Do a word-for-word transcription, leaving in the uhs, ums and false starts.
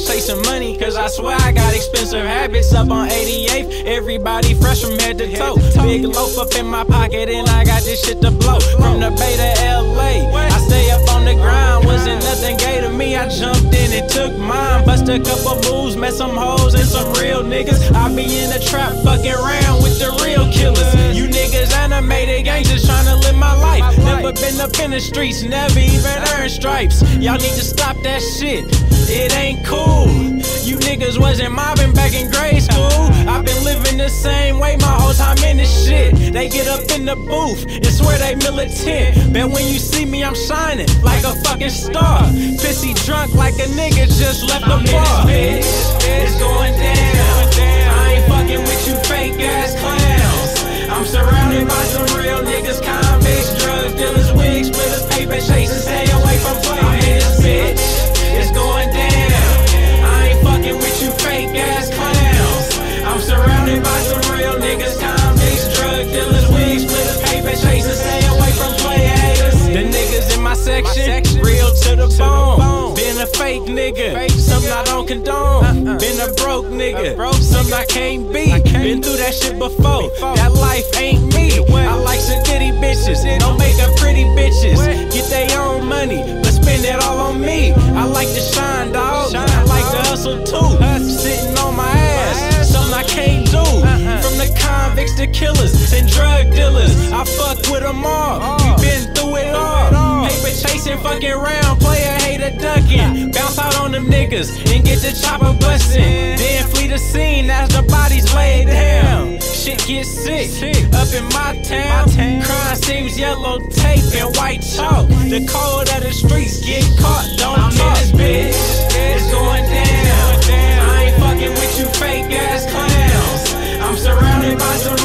let's chase some money, cause I swear I got expensive habits. Up on eighty-eighth, everybody fresh from head to toe. Big loaf up in my pocket and I got this shit to blow. From the Bay to L A, I stay up on the grind. Wasn't nothing gay to me, I jumped in and took mine. Bust a couple moves, met some hoes and some real niggas. I be in the trap, fucking around with the real killers. You niggas animated gangsters tryna live my life. Never been up in the streets, never even earned stripes. Y'all need to stop that shit, it ain't cool. You niggas wasn't mobbing back in grade school. I've been living the same way my whole time in this shit. They get up in the booth and swear they militant, but when you see me I'm shining like a fucking star. Pissy drunk like a nigga just left the bar. It's going down, I ain't fucking with you fake ass clowns. I'm surrounded by some real niggas, convicts, drug dealers, wig splitters, paper chasers. Stay away from play. I'm in this bitch, it's going down. I ain't fucking with you fake ass clowns. I'm surrounded by some real niggas, convicts, drug dealers, wig splitters, paper chasers. Stay away from play haters. The niggas in my section, my section real to the, to bone. the bone. Been a fake nigga, fake some nigga. I don't condone. Uh-uh. Been a broke nigga, a broke some nigga. I can't be. I can't Been through that shit before. before. That life ain't me. I like some ditty bitches, don't make up pretty bitches. What? Get they own money, but spend it all on me. I like to shine, dog. Shine, I like to hustle too. Hustle. Sitting on my ass, my ass. Something I can't do. Uh-uh. From the convicts to killers and drug dealers, I fuck with them all. Oh. We been through it all. Paper chasing, fucking round, player hater ducking. Bounce out on them niggas and get the chopper bustin'. Then flee the scene as the bodies laid down. Shit get sick, up in my town. Crime seems yellow tape and white chalk. The cold of the streets, get caught, don't I'm talk. I'm in this bitch, it's going down. I ain't fucking with you fake ass clowns. I'm surrounded by some